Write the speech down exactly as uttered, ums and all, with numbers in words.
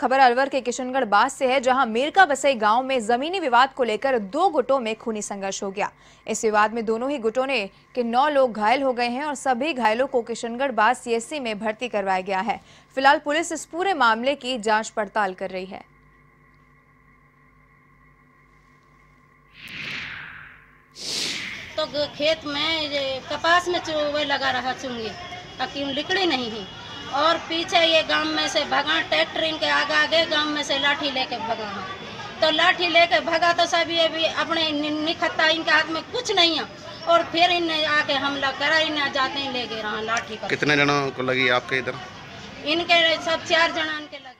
खबर अलवर के किशनगढ़ बास से है, जहां मेरका बसई गांव में जमीनी विवाद को लेकर दो गुटों में खूनी संघर्ष हो गया। इस विवाद में दोनों ही गुटों ने के नौ लोग घायल हो गए हैं और सभी घायलों को किशनगढ़ बास सीएचसी में भर्ती करवाया गया है। फिलहाल पुलिस इस पूरे मामले की जांच पड़ताल कर रही है। तो खेत में कपास में चुवे लगा रहा चुंगी, ताकि निकली नहीं है और पीछे ये गांव में से भगा, ट्रैक्टर इनके आगे आगे गांव में से लाठी लेके भगा। तो लाठी लेके भगा तो सब ये भी अपने निखत्ता, इनके हाथ में कुछ नहीं है और फिर इन्हें आके हमला करा। इन्हें जाते ही ले गए रहा लाठी पर। कितने जनों को लगी आपके इधर? इनके सब चार जना इनके लगे।